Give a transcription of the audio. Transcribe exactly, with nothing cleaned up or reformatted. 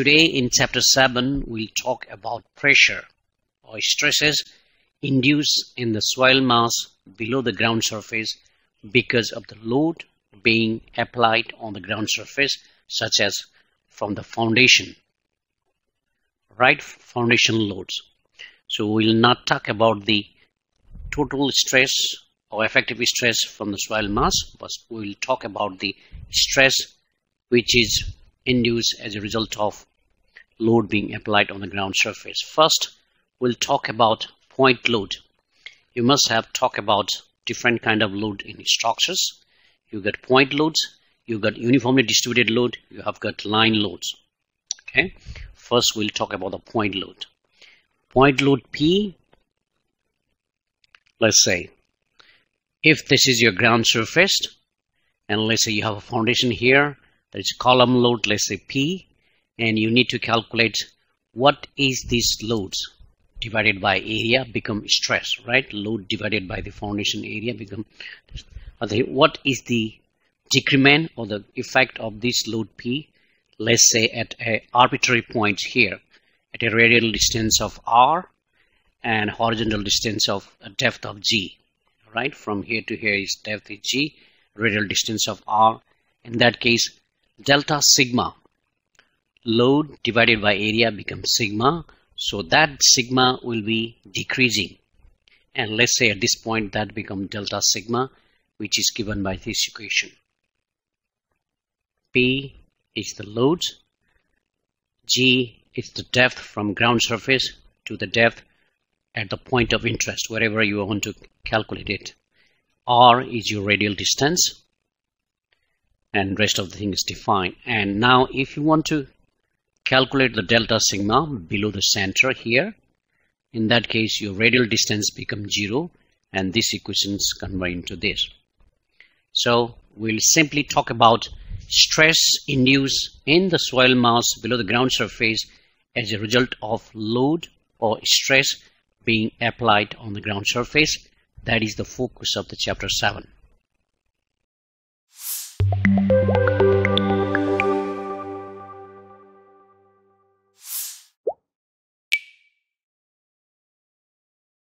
Today in chapter seven we'll talk about pressure or stresses induced in the soil mass below the ground surface because of the load being applied on the ground surface, such as from the foundation, right? Foundation loads. So we'll not talk about the total stress or effective stress from the soil mass, but we'll talk about the stress which is induced as a result of load being applied on the ground surface. First, we'll talk about point load. You must have talked about different kind of load in structures. You got point loads, you got uniformly distributed load, you have got line loads. Okay, first we'll talk about the point load. Point load P, let's say, if this is your ground surface, and let's say you have a foundation here, there's column load, let's say P, and you need to calculate what is this load divided by area become stress, right? Load divided by the foundation area become, what is the decrement or the effect of this load P, let's say at an arbitrary point here, at a radial distance of R and horizontal distance of a depth of G, right? From here to here is depth is G, radial distance of R. In that case, delta sigma, load divided by area becomes sigma, so that sigma will be decreasing, and let's say at this point that becomes delta sigma, which is given by this equation. P is the load, G is the depth from ground surface to the depth at the point of interest, wherever you want to calculate it. R is your radial distance, and rest of the thing is defined. And now if you want to calculate the delta sigma below the center here, in that case your radial distance becomes zero, and these equations convert into this. So we'll simply talk about stress induced in the soil mass below the ground surface as a result of load or stress being applied on the ground surface. That is the focus of the chapter seven.